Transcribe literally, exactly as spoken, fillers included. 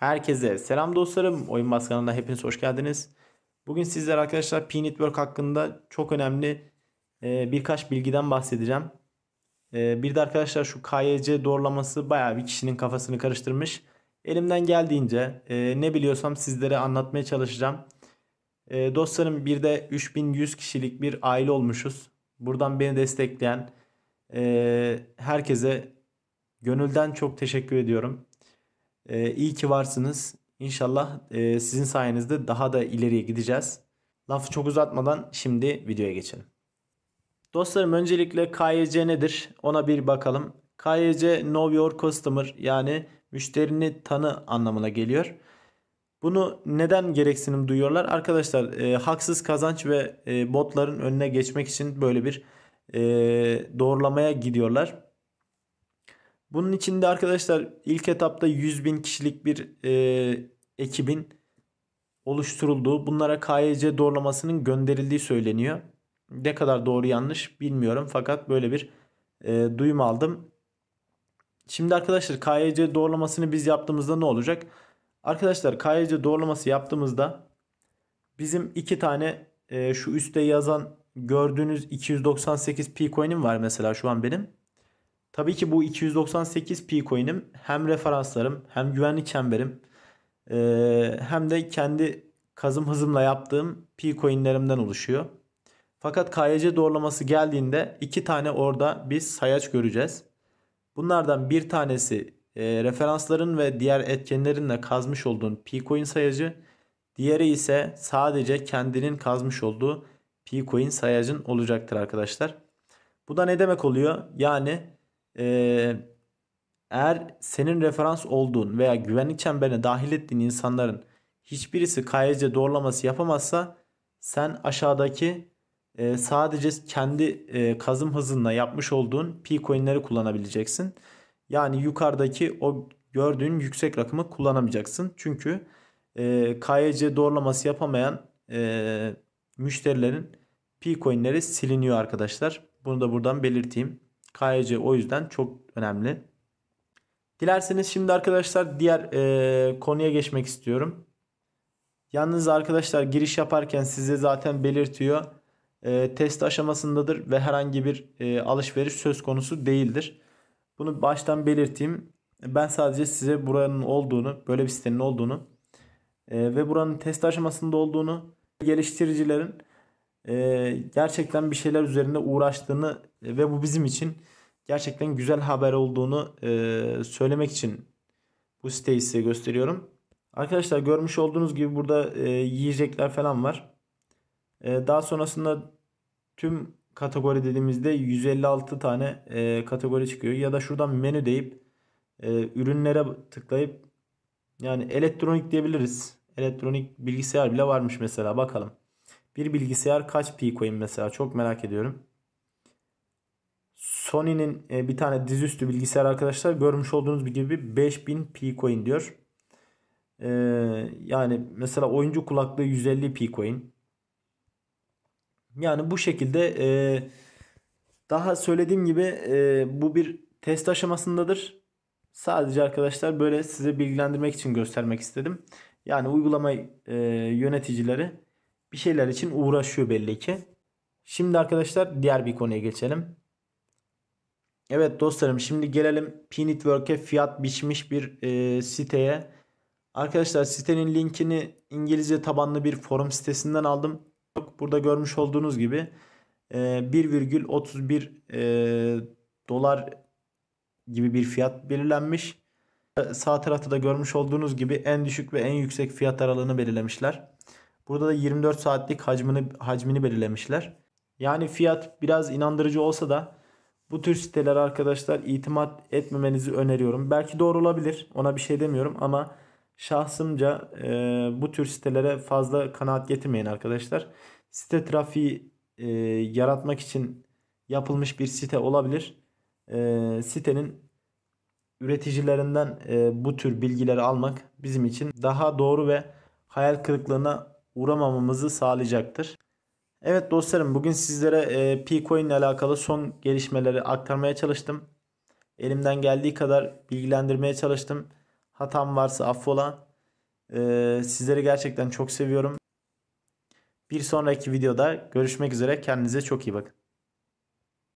Herkese selam dostlarım. Oyun Bas kanalına hepiniz hoş geldiniz. Bugün sizler arkadaşlar Pi Network hakkında çok önemli birkaç bilgiden bahsedeceğim. Bir de arkadaşlar şu K Y C doğrulaması bayağı bir kişinin kafasını karıştırmış. Elimden geldiğince ne biliyorsam sizlere anlatmaya çalışacağım. Dostlarım bir de üç bin yüz kişilik bir aile olmuşuz. Buradan beni destekleyen herkese gönülden çok teşekkür ediyorum. Ee, iyi ki varsınız. İnşallah e, sizin sayenizde daha da ileriye gideceğiz. Lafı çok uzatmadan şimdi videoya geçelim. Dostlarım öncelikle K Y C nedir? Ona bir bakalım. K Y C Know Your Customer, yani müşterini tanı anlamına geliyor. Bunu neden gereksinim duyuyorlar? Arkadaşlar e, haksız kazanç ve e, botların önüne geçmek için böyle bir e, doğrulamaya gidiyorlar. Bunun için de arkadaşlar ilk etapta yüz bin kişilik bir e, ekibin oluşturulduğu, bunlara K Y C doğrulamasının gönderildiği söyleniyor. Ne kadar doğru yanlış bilmiyorum fakat böyle bir e, duyum aldım. Şimdi arkadaşlar K Y C doğrulamasını biz yaptığımızda ne olacak? Arkadaşlar K Y C doğrulaması yaptığımızda bizim iki tane e, şu üstte yazan gördüğünüz iki yüz doksan sekiz Pi coin'im var mesela şu an benim. Tabii ki bu iki yüz doksan sekiz Pi coin'im hem referanslarım hem güvenlik çemberim hem de kendi kazım hızımla yaptığım Pi coin'lerimden oluşuyor. Fakat K Y C doğrulaması geldiğinde iki tane orada biz sayaç göreceğiz. Bunlardan bir tanesi referansların ve diğer etkenlerinle kazmış olduğun Pi coin sayacı. Diğeri ise sadece kendinin kazmış olduğu Pi coin sayacın olacaktır arkadaşlar. Bu da ne demek oluyor? Yani... Ee, eğer senin referans olduğun veya güvenlik çemberine dahil ettiğin insanların hiçbirisi K Y C doğrulaması yapamazsa sen aşağıdaki e, sadece kendi e, kazım hızınla yapmış olduğun Pi coin'leri kullanabileceksin. Yani yukarıdaki o gördüğün yüksek rakamı kullanamayacaksın. Çünkü e, K Y C doğrulaması yapamayan e, müşterilerin Pi coin'leri siliniyor arkadaşlar. Bunu da buradan belirteyim. K Y C o yüzden çok önemli. Dilerseniz şimdi arkadaşlar diğer e, konuya geçmek istiyorum. Yalnız arkadaşlar giriş yaparken size zaten belirtiyor. E, test aşamasındadır ve herhangi bir e, alışveriş söz konusu değildir. Bunu baştan belirteyim. Ben sadece size buranın olduğunu, böyle bir sitenin olduğunu e, ve buranın test aşamasında olduğunu, geliştiricilerin Ee, gerçekten bir şeyler üzerinde uğraştığını ve bu bizim için gerçekten güzel haber olduğunu e, söylemek için bu siteyi size gösteriyorum. Arkadaşlar görmüş olduğunuz gibi burada e, yiyecekler falan var. E, daha sonrasında tüm kategori dediğimizde yüz elli altı tane e, kategori çıkıyor. Ya da şuradan menü deyip e, ürünlere tıklayıp, yani elektronik diyebiliriz. Elektronik bilgisayar bile varmış mesela, bakalım. Bir bilgisayar kaç Pi coin mesela, çok merak ediyorum. Sony'nin bir tane dizüstü bilgisayar arkadaşlar görmüş olduğunuz gibi beş bin Pi coin diyor. Ee, yani mesela oyuncu kulaklığı yüz elli Pi coin. Yani bu şekilde e, daha söylediğim gibi e, bu bir test aşamasındadır. Sadece arkadaşlar böyle size bilgilendirmek için göstermek istedim. Yani uygulama e, yöneticileri bir şeyler için uğraşıyor belli ki. Şimdi arkadaşlar diğer bir konuya geçelim. Evet dostlarım şimdi gelelim Pi Network'e fiyat biçmiş bir e, siteye. Arkadaşlar sitenin linkini İngilizce tabanlı bir forum sitesinden aldım. Burada görmüş olduğunuz gibi e, bir virgül otuz bir e, dolar gibi bir fiyat belirlenmiş. Sağ tarafta da görmüş olduğunuz gibi en düşük ve en yüksek fiyat aralığını belirlemişler. Burada da yirmi dört saatlik hacmini, hacmini belirlemişler. Yani fiyat biraz inandırıcı olsa da bu tür siteler arkadaşlar itimat etmemenizi öneriyorum. Belki doğru olabilir, ona bir şey demiyorum ama şahsımca e, bu tür sitelere fazla kanaat getirmeyin arkadaşlar. Site trafiği e, yaratmak için yapılmış bir site olabilir. E, sitenin üreticilerinden e, bu tür bilgileri almak bizim için daha doğru ve hayal kırıklığına uğramamamızı sağlayacaktır. Evet dostlarım bugün sizlere e, Pi coin ile alakalı son gelişmeleri aktarmaya çalıştım. Elimden geldiği kadar bilgilendirmeye çalıştım. Hatam varsa affola. Ee, sizleri gerçekten çok seviyorum. Bir sonraki videoda görüşmek üzere. Kendinize çok iyi bakın.